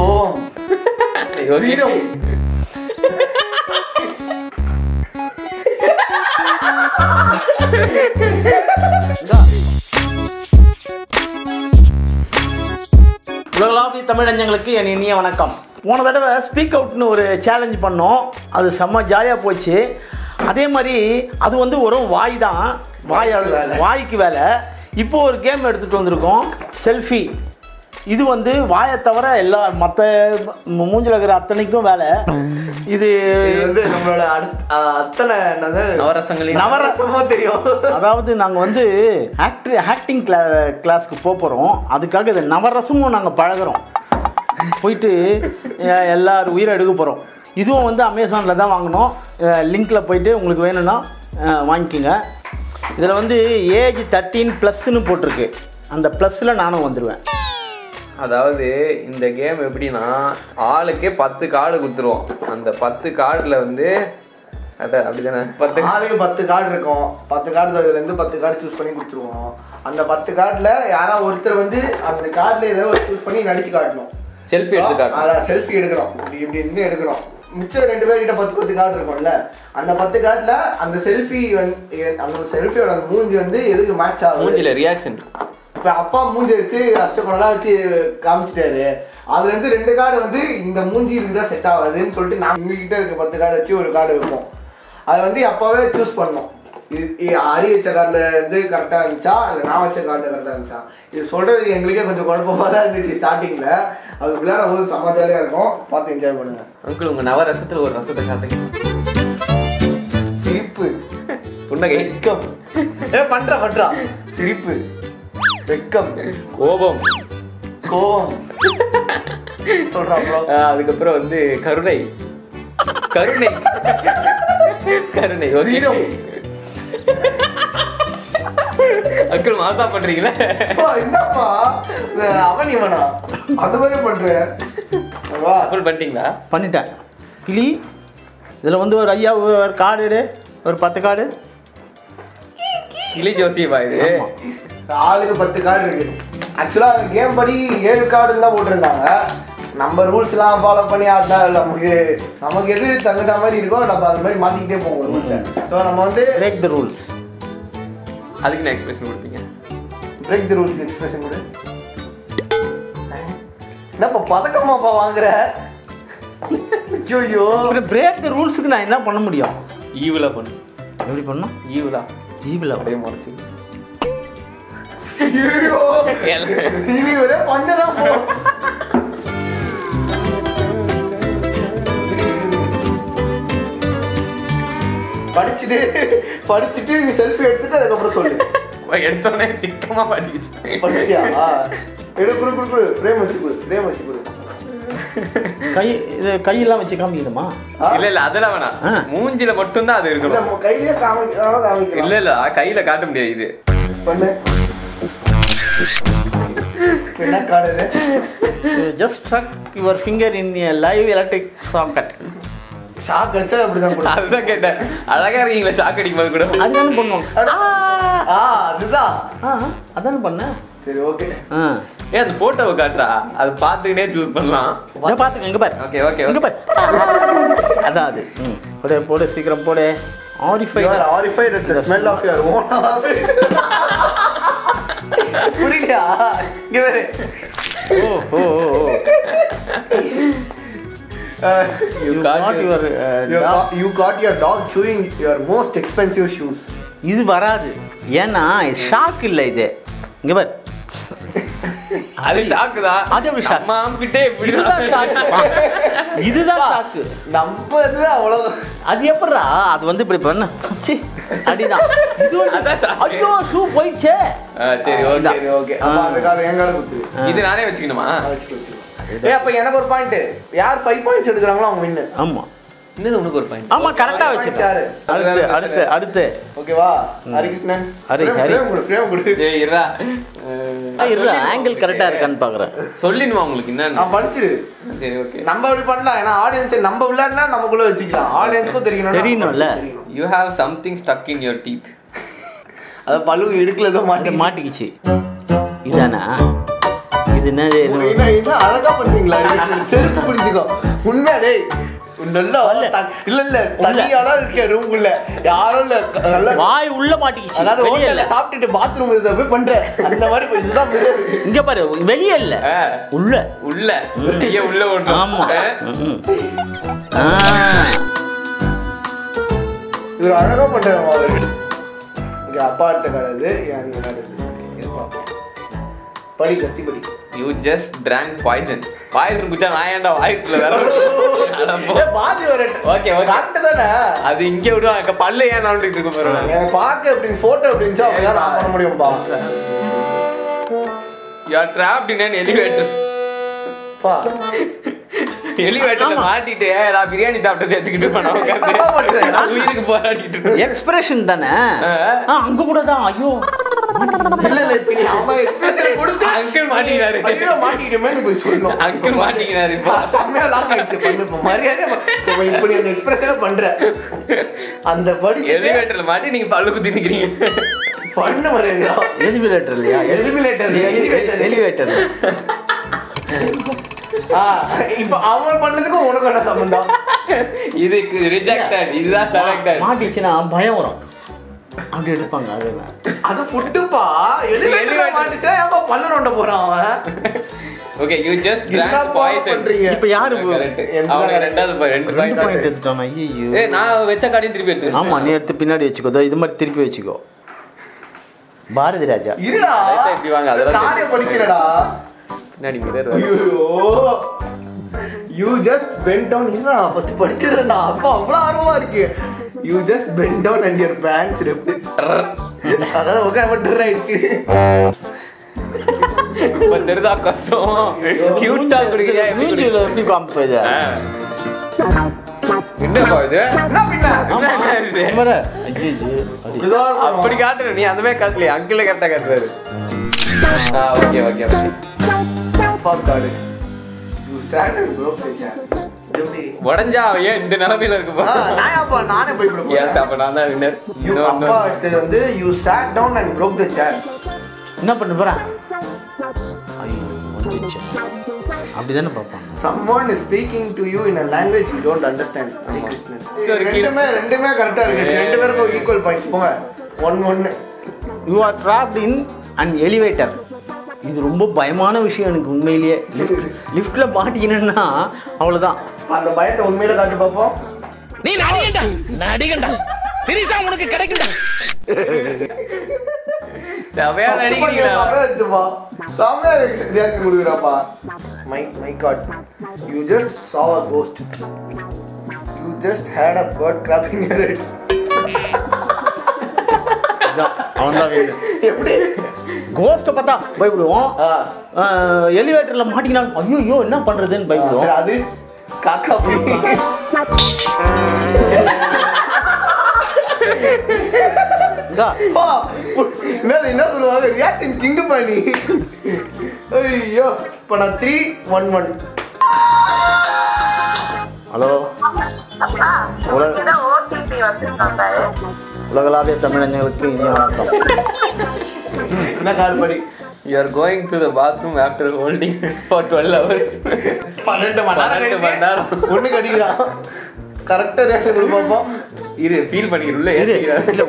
Comb. Freedom. உலகளாவிய தமிழ் அஞ்சங்களுக்கு என் இனிய வணக்கம். போன தடவை ஸ்பீக் அவுட்னு ஒரு சேலஞ்ச் பண்ணோம். அது செம்ம ஜாலியாக போச்சு. அதே மாதிரி அது வந்து ஒரு வாய் தான், வாய்க்கு வேலை. இப்போ ஒரு கேம் எடுத்துகிட்டு வந்திருக்கோம், செல்ஃபி. இது வந்து வாயை தவிர எல்லா மற்ற மூஞ்சில் இருக்கிற அத்தனைக்கும் வேலை. இது வந்து நம்மளோட அத்தனை நவரசமோ தெரியும். அதாவது நாங்கள் வந்து ஆக்டிங் கிளாஸ்க்கு போகிறோம். அதுக்காக இது நவரசமும் நாங்கள் பழகிறோம். போயிட்டு எல்லாரும் உயிரை எடுக்க போகிறோம். இதுவும் வந்து அமேசானில் தான் வாங்கினோம். லிங்கில் போயிட்டு உங்களுக்கு வேணும்னா வாங்கிக்கோங்க. இதில் வந்து ஏஜ் 13+ன்னு போட்டிருக்கு. அந்த ப்ளஸ்ஸில் நானும் வந்துடுவேன். அதாவது இந்த கேம் எப்படின்னா, ஆளுக்கே 10 கார்டு கொடுத்துருவோம். அந்த 10 கார்டில் வந்து அப்படிதானே, 10 கார்டு இருக்கும். 10 கார்டு அதுலேருந்து 10 கார்டு சூஸ் பண்ணி கொடுத்துருவோம். அந்த 10 கார்டில் யாராவது ஒருத்தர் வந்து அந்த கார்டில் ஏதோ சூஸ் பண்ணி நடிச்சு காட்டணும். செல்ஃபி எடுத்து காட்டணும். அதான் செல்ஃபி எடுக்கணும். இப்படி இப்படி இருந்து எடுக்கணும். மிச்சம் 2 பேர்கிட்ட 10 கார்டு இருக்கும்ல, அந்த 10 கார்டில் அந்த செல்ஃபி வந்து அந்த செல்ஃபியோட அந்த மூஞ்சி வந்து எதுக்கு மேட்ச் ஆகும், இல்லை ரியாக்ஷன். இப்போ அப்பா மூஞ்சி வச்சு கஷ்டப்படலாம் வச்சு காமிச்சிட்டாரு. அதுலேருந்து 2 கார்டு வந்து இந்த மூஞ்சி இருந்தால் செட் ஆகாதுன்னு சொல்லிட்டு நான் உங்ககிட்ட இருக்க 10 கார்டு வச்சு ஒரு கார்டு வைப்போம். அதை வந்து அப்பாவே சூஸ் பண்ணோம். இது ஹரி வச்ச கார்டில் வந்து கரெக்டாக இருந்துச்சா, இல்லை நான் வச்ச கார்டில் கரெக்டாக இருந்துச்சா. இது சொல்கிறது எங்களுக்கே கொஞ்சம் குழப்பமாக தான் இருந்துச்சு ஸ்டார்டிங்கில். அதுக்குள்ளே நம்ம வந்து சமாஜாலியாக இருக்கும். பார்த்து என்ஜாய் பண்ணுங்கள். அங்கிள் உங்கள் நவ ரசத்தில் ஒரு ரசத்தை காட்டுங்க. சிரிப்பு, புன்னகை, வெக்கம். பண்ணுறா சிரிப்பு, வெக்கம், கோபம். சொல்கிறான். அதுக்கப்புறம் வந்து கருணை. கருணை கருணை வீரம். அக்கள் மாசா பண்றீங்களா? என்னப்பா அவன் இவனா அது மாதிரி பண்றேன். அக்கள் பண்ணிட்டீங்களா? பண்ணிட்டேன். கிளி. இதுல வந்து ஒரு ஐயா ஒரு கார்டு, ஒரு 10 கார்டு. கிளி ஜோசியப்பா. இது ஆளுக்கு 10 கார்டு இருக்கு. ஆக்சுவலா கேம் படி 7 கார்டு தான் போட்டிருந்தாங்க. நம்ம ரூல்ஸ்லாம் ஃபாலோ பண்ணி ஆட்டா இல்லை, நமக்கு எது தகுந்த மாதிரி இருக்கோ நம்ம அது மாதிரி மாற்றிக்கிட்டே போவோம் ரூல்ஸை. ஸோ நம்ம வந்து பிரேக் த ரூல்ஸ். அதுக்கு நான் எக்ஸ்பிரஷன் கொடுப்பீங்க. பிரேக் த ரூல்ஸ் எக்ஸ்பிரஷன் கொடு. என்னப்பா பதக்கமாப்பா வாங்குற? ஐயோ, பிரேக் த ரூல்ஸுக்கு நான் என்ன பண்ண முடியும்? ஈவலாக பண்ணு. எப்படி பண்ணும்? ஈவலாக அப்படியே முறைச்சி பண்ணதான் போ. படிச்சுட்டு நீ செல்ஃபி எடுத்துட்டு அதுக்கப்புறம் சொல்லு. எடுத்தோடனே சிக்கமா படிச்சு படிச்சியா? பிரேம் வச்சு கொடு. கையெல்லாம் வச்சு காமிக்கணுமா? இல்ல அதெல்லாம் வேணாம். மூஞ்சில மட்டும்தான் அது இருக்கணும். கையில காமிக்க இல்ல கையில காட்ட முடியாது. இது என்ன காடுது? Just stuck your finger in a live electric socket. Shock அடிச்சா அப்படிதான். அதுதான் கேட்டேன். அழகா இருக்கீங்களா? ஷாக் அடிக்கும் போது கூட அதுதானே பண்ணுவோம். அதுதான் அதானே பண்ண. சரி, ஓகே. ஏன் அந்த போட்டோவை காட்டுறா? அது பார்த்துக்கிட்டே சூஸ் பண்ணலாம். பார்த்துக்க, எங்க பாரு. ஓகே ஓகே, எங்க பாரு. அதான் அது. போடு போடு, சீக்கிரம் போடு. Horrified at the smell of your own office. புரியலையா? இங்க பாரு. ஓ You got your dog chewing your most expensive shoes. இது வராது. ஏன்னா ஷாக் இல்லை. இது இங்க பாரு. அது ஷாக்கு தான். அது எப்படி ஷாக்? மாம்கிட்டே இப்படிதான் ஷாக். இதுதான் ஷாக்கு. நம்ம இதுவே அவ்வளோ. அது எப்படா அது வந்து இப்படி பண்ண அடிதான். ஐயோ, ஷூ போயிடுச்சே. சரி ஓகே ஓகே. அந்த கார் எங்கால குத்து. இது நானே வச்சுக்கணுமா? வச்சுக்கோ. அப்ப எனக்கு ஒரு பாயிண்ட். யார் 5 பாயிண்ட்ஸ் எடுக்கிறாங்களோ அவங்க வின்னு. ஆமா, இன்னது உனக்கு ஒரு பாயிண்ட். ஆமா, கரெக்ட்டா வச்சிட்டாரு. அடுத்து ஓகேவா? ஹரி கிருஷ்ணன். ஹரி ஃப்ரேம் கொடு. ஏய் இரா இரா, ஆங்கிள் கரெக்ட்டா இருக்கான்னு பாக்குறேன். சொல்லினுமா உங்களுக்கு என்ன? நான் படிச்சிரு. சரி ஓகே, நம்ம அப்படி பண்ணலாம். ஏனா ஆடியன்ஸ் நம்ம விளையாடுனா நமக்குள்ள வெச்சிக்கலாம். ஆடியன்ஸ்க்கு தெரியணும்ல. You have something stuck in your teeth. அத பல்லு இடுக்குல ஏதோ மாட்டிக்கிச்சு. இதானா? இது என்ன என்ன அழகா பண்றீங்களா செல்ஃபி புடிச்சுக்கோ உண்மையா டேய் நல்லா இல்ல இல்ல தனியால இருக்க ரூமுக்குள்ள யாரோ இல்ல வாய் உள்ள மாட்டிக்கிச்சு அதாவது ஹோட்டல்ல சாப்பிட்டுட்டு பாத்ரூம் இருந்தே போய் பண்ற அந்த மாதிரி போய் இதுதான் இங்க பாரு வெளிய இல்ல உள்ள உள்ள இங்க உள்ள ஓடுறோம் ஆமா இது அழகா பண்ற மாதிரி இங்க அபார்ட் கடது இங்க நடக்குது படி கத்தி படி you just drank poison poison குச்சா நான் ஏன்டா வாய்க்குள்ள வரேன் ஏ பாதி வரேன் ஓகே ஓகே கரெக்ட் தானா அது இங்கே விடுவாங்க பல்ல ஏன் நவுண்டிட்டு இருக்கு பாருங்க பாக்க அப்படி போட்டோ அப்படிஞ்சா அப்ப நான் பண்ண முடியும் பாக்க you are trapped in an elevator பா எலிவேட்டர்ல மாட்டிட்டே நான் பிரியாணி சாப்பிட்டத எடுத்துக்கிட்டு போறான் உட்கார்ந்து நான் உயிருக்கு போராடிட்டு இருக்கேன் எக்ஸ்பிரஷன் தானே அங்க கூட தான் ஐயோ இல்ல இல்ல பிரியா அம்மா எக்ஸ்பிரஷன் கொடுத்து அங்கிள் மாட்டினாரு ஐயோ மாட்டிட்டேன்னு போய் சொல்றோம் அங்கிள் மாட்டினாரு பா சமயா லாக் ஆயிடுச்சு பண்ணு மரியாதை போய் இப்படி ஒரு எக்ஸ்பிரஷன் பண்ற அந்த படி எலிவேட்டர்ல மாட்டி நீங்க பல்லு குத்தி நிக்கிறீங்க பண்ண மரியாதை எலிவேட்டர்லயா எலிவேட்டர் இப்போ அவ பண்ணதுக்கு உனக்கு என்ன சம்பந்தம் இதுக்கு ரிஜெக்டட் இதுதான் செலக்டட் மாட்டிச்சனா பயம் வரும் அப்படி எடுப்பாங்க அது ஃபுட் பா எலிவேட்டர் மாட்டிச்சா அப்ப பல்ல ரோண்ட போறான் அவன் okay you just drank poison இப்போ யாரு அவனுக்கு ரெண்டு பாயிண்ட் எடுத்துட்டான் ஐயோ ஏய் நான் வெச்ச காடி திருப்பி எடுத்து ஆமா நீ எடுத்து பின்னாடி வெச்சுக்கோ இது மாதிரி திருப்பி வெச்சுக்கோ பாரதி ராஜா இருடா இப்படி வாங்க அதெல்லாம் தானே படிக்கிறடா பின்னாடி மிரர் ஐயோ you just bent down இல்லடா first படிச்சறடா அப்பா அவ்வளவு ஆர்வமா இருக்கு you just bent down and your pants ripped அத ஓகே பட் ரைட்ஸ் பந்தரதா கஷ்டம் கியூட்டா குடிக்கிறியா வீடியோல எப்படி பம்ப் போயிடு என்ன போயிடு என்ன பின்ன என்ன இது மர ஐயோ அப்படி காட்டுற நீ அதுவே காட்டல அங்கிள் கரெக்ட்டா காட்டுறாரு ஓகே ஓகே பாக்காரு you sad and broke the chair எப்படி உடைஞ்சா ஏ இந்த நிலைமையில இருக்கு பா நான் அப்ப நானே போய் போறேன் எஸ் அப்ப நான் தான் winner you அப்பா கிட்ட வந்து you sat down and broke the chair என்ன பண்ணப் போறா ஐயோ வந்துச்சு அப்படி தான பாப்பா someone is speaking to you in a language you don't understand ரெண்டுமே கரெக்ட்டா இருக்கு ரெண்டு பேருக்கும் equal points போங்க 1-1 you are trapped in an elevator இது ரொம்ப பயமான விஷயம் எனக்கு உண்மையிலேயே லிஃப்ட்ல மாட்டிக்கினா அவ்வளவுதான் அந்த பயத்தை உண்மையில காட்டி பாப்போம் நீ நடிகண்டா நடிகண்டா திரிசா உங்களுக்கு கிடைக்கும்டா தவையா நடிக்கிறீங்களா தவையா சாமயா ரியாக்ட் குடுறப்பா my god you just saw a ghost you just had a bird crapping your head அவன்தான் வேணும் எப்படி கோஸ்ட் பார்த்தா பயப்படுவோம் எலிவேட்டர்ல மாட்டினா ஐயோ என்ன பண்றதுன்னு பயப்படுவோம் அது காக்கா பா மேல என்ன சொல்லுவாங்க ரியாக்ஷன் கிங் பண்ணி ஐயோ பண்ண 3-1-1 ஹலோ ஓடிபி வந்துட்டான் பாரு உலகளாவிய தமிழர்களுக்கு இனிய வணக்கம் என்ன கால் படி you are going to the bathroom after holding for 12 hours 12 மணி நேரம் ஒண்ணு கடிக்குடா கரெக்ட்டா ரியாக்ஷன் கொடு பாப்போம் இரு ஃபீல் பண்ணிக்கிற உள்ள ஏறிக்குடா இல்ல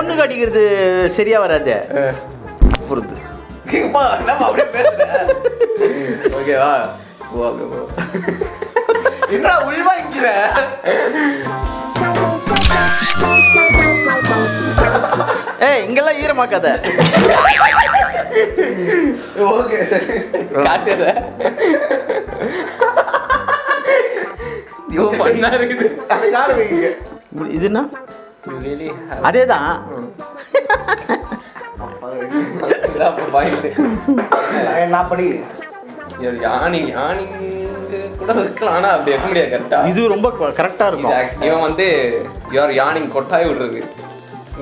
ஒண்ணு கடிக்குது சரியா வராது புரிது கேப்பா நம்ம அப்படியே பேசுறேன் ஓகேவா ஓகே bro என்னடா உள்வாங்கிற ஏய் இங்கெல்லாம் ஈரமா கதை ஓகே சார் காட்டுற யோ பண்ணா இருக்குது அது யாரு வீங்க இதுனா really அதேதான் அப்பா பாயிண்ட் நான் படி யானி கூட இருக்கலாம் ஆனா அப்படி இருக்க முடியாது கரெக்டா இது ரொம்ப கரெக்டா இருக்கும் இவன் வந்து யார் யானிங் கொட்டாய் விடுறது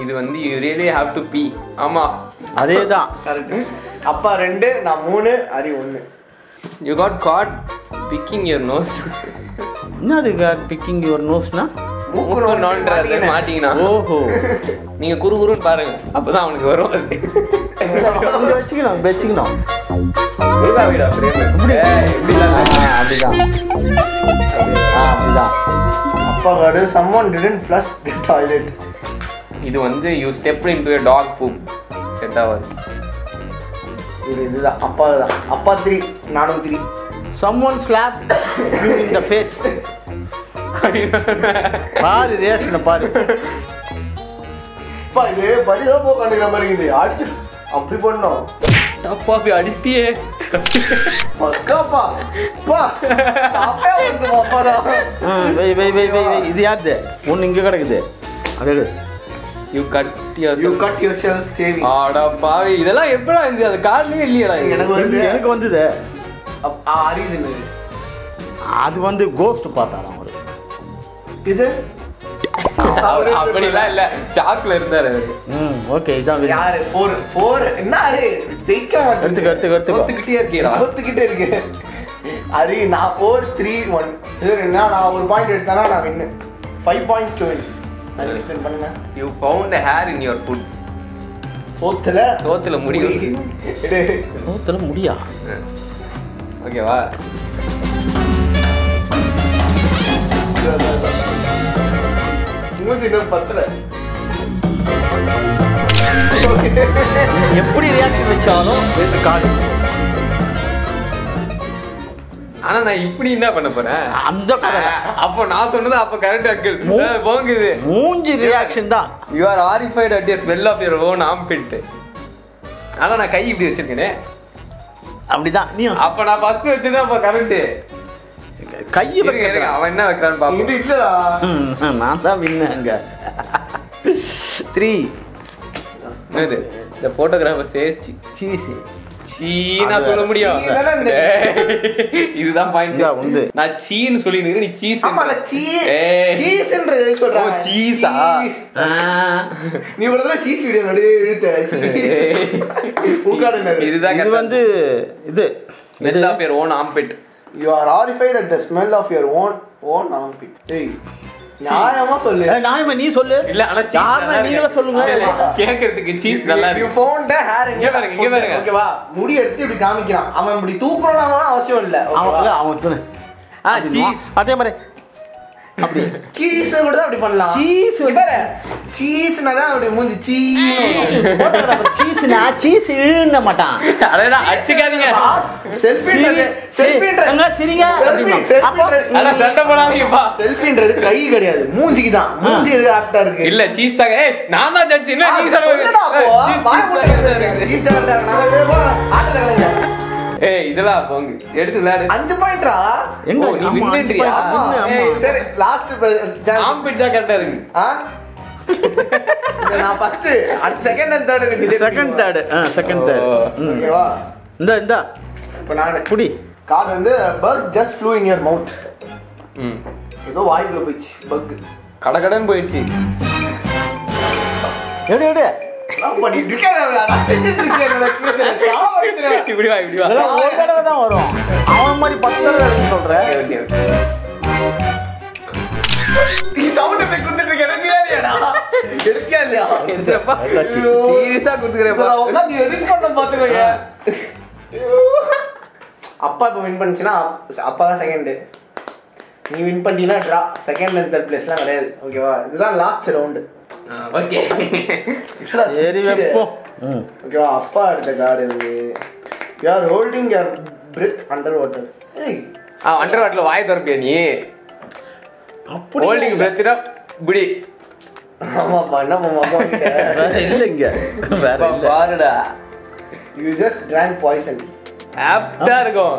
இது வந்து you really have to pee ஆமா அதேதான் கரெக்ட் அப்பா 2 நான் 3 Hari 1 you got caught picking your nose என்ன அது picking your nose னா மூக்குல நோண்டறதே மாட்டினா ஓஹோ நீங்க குறுகுறுன்னு பாருங்க அப்பதான் உங்களுக்கு வரும் வெச்சிக்கலாம் அப்படி பண்ணோம் அப்பா பே அடிச்சியே பக்காப்பா பா அப்பா வந்து பாடா வெய் வெய் வெய் வெய் இது யாரு ஒன்னு இங்க கிடக்குது அடேய் you cut yourself saving ஆடா பாவி இதெல்லாம் எப்படா இந்த அந்த கார்லயே இல்லையடா எனக்கு வந்தது ஆறிது அது வந்து கோஸ்ட் பார்த்தாலாம் ஒரு இது அப்படிலாம் இல்ல சாக்ல இருந்தாரு ஓகே இதான் यार 4 என்ன அரே தேக்க மாட்டே ஒத்துக்கிட்டே இருக்கீடா அரே நான் 4 3 1 இது என்ன நான் ஒரு பாயிண்ட் எடுத்தானா நான் வின் 5 பாயிண்ட்ஸ் டு வின் நான் எக்ஸ்பிளைன் பண்ணேனா you found a hair in your foot சோத்துல முடி சோத்துல முடியா ஓகேவா मुझे इधर पत्र है எப்படி ரியாக்ட் வெச்சானோ வெச்சு காடு انا நான் இப்படி என்ன பண்ண போறேன் அந்த கதை அப்ப நான் சொன்னது அப்ப கரெக்ட் அங்கிள் போங்குது மூஞ்சி ரியாக்ஷன் தான் you are horrified at the smell of your own armpit انا நான் கை இப்படி வெச்சிருக்கனே அப்படிதான் நீ அப்ப நான் ஃபர்ஸ்ட் வெச்சது அப்ப கரெக்ட் கைய பக்கத்துல அவ என்ன வைக்கறான் பாப்போம் இது இல்லடா நான் தான் வின்னங்க 3 இது இந்த போட்டோகிராஃபர் சேச்சி சீசி சீனா சொல்ல முடியாது இதுதான் பாயிண்ட் வந்து நான் சீன்னு சொல்லினீங்க நீ சீஸ் ஆமா நான் சீஸ் சீஸ்ன்றது சொல்றா ஓ சீஸா நீ வரதுல சீஸ் வீடியோ நடு எழுதே ஊகாடன இதுதான் இது வந்து இது எல்லா பேர் own ambit You are horrified at the smell of your own armpit. Hey, நியாயமா சொல்லு. நியாயமா நீ சொல்லு. இல்ல انا யாரா நீங்களே சொல்லுங்க. கேக்குறதுக்கு சீஸ் நல்லா இருக்கு. You found the hair in your foot. ஓகேவா? முடி எடுத்து இப்படி காமிக்கிறான். அவன் இப்படி தூக்குறானானோ அவசியம் இல்ல. அவன் தூக்குன. ஆ சீஸ். அதே மாதிரி அப்படி சீஸ் கூட அப்படி பண்ணலாம். சீஸ் வேற. சீஸ்னா தான் அப்படி மூஞ்சி சீஸ். போட்டோகிராஃபர் சீஸ்னா சீஸ் இழுன்ன மாட்டான். அடடா அடிச்சுக்காதீங்க. செல்ஃபின்றது சரிங்க. அப்போ அட சண்டை போடாதீங்க பா. செல்ஃபின்றது கை கிடையாது. மூஞ்சிக்கு தான். மூஞ்சி இது ஆப்டா இருக்கு. இல்ல சீஸ் தான். ஏய் நான் தான் ஜட்ஜ் இல்ல நீ சொல்லுடா போ. பாய் போடுறதா இருக்கு. சீஸ் தான் நான் போ. ஆட்டல ஏய் இதெல்லாம் போங்க எடுத்து விளையாடு 5 பாயிண்ட்ரா எங்க நீ வின் பண்றியா ஏய் சரி லாஸ்ட் ஆம்பிட் தான் கரெக்ட்டா இருக்கு ஆ நான் first at second and third decide second third ஓகேவா இந்த இப்போ நான் புடி கார் வந்து bug just flew in your mouth ஏதோ வாய்க்குள்ள போயிச்சு பக் கடகடன் போயிச்சு எடு அப்படி டிக்கேடா செஞ்சிட்டு இருக்கேன் சாவறதுல இப்படி வா அதெல்லாம் ஒரு தடவை தான் வரும் அவன் மாதிரி 10 தடவை வந்து சொல்றேன் நீ சவுண்ட் எஃபெக்ட் குடுத்துட்டு கேக்குறியாடா எடுக்கலையா எந்திரப்பா சீரியஸா குடுக்குறேப்பா நான் நீ எடிட் பண்ண பாத்துக்கோங்க அப்பா இப்ப வின் பண்ணினா அப்பா தான் செகண்ட் நீ வின் பண்ணினா டிரா செகண்ட் அண்ட் தேர்ட் பிளேஸ்லாம் கிடையாது ஓகேவா இதுதான் லாஸ்ட் ரவுண்ட் ஓகே சரி வெப்போ ஓகே அப்பா அடுத்த கார்டு இது you are holding your breath under water ஏய் under waterல வாய் தரப்பியா நீ அப்படி holding breath up புடி ஆமா பண்ண மாமா வேற இல்லங்க வேற இல்ல பாருடா you just drank poison ஆப்டா இருக்கும்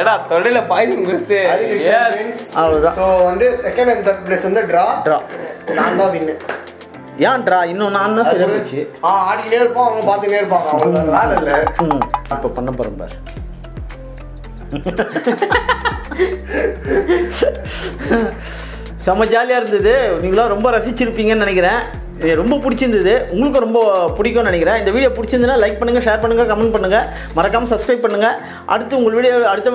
ஏடா தொடையில பாயிசன் குடிச்சே எஸ் அவ்வளவுதான் சோ வந்து செகண்ட் அண்ட் தர்ட் பிளேஸ் வந்து டிரா நான் தான் வின் ஏன்டா இன்னும் நான் தான் செலவுச்சு ஆ ஆடிட்டே இருப்போம் அவங்க பாத்துட்டே இருப்பாங்க அவ்வளவுதான் வேற இல்ல இப்ப பண்ண போறேன் பாரு செம ஜாலியா இருந்தது நீங்கலாம் ரொம்ப ரசிச்சிருப்பீங்கன்னு நினைக்கிறேன் ரொம்ப பிடிச்சிருந்தது உங்களுக்கு ரொம்ப பிடிக்கும்னு நினைக்கிறேன் இந்த வீடியோ பிடிச்சிருந்ததுன்னா லைக் பண்ணுங்க ஷேர் பண்ணுங்க கமெண்ட் பண்ணுங்க மறக்காம சப்ஸ்கிரைப் பண்ணுங்க அடுத்து உங்கள் வீடியோ அடுத்த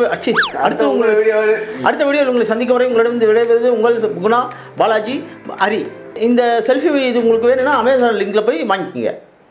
வீடியோ உங்களை சந்திக்கும் வரை உங்களிடம் விடைபெறுவது உங்கள் குணா பாலாஜி ஹரி இந்த செல்ஃபி இது உங்களுக்கு வேணும்னா அமேசான் லிங்க்ல போய் வாங்கிக்கோங்க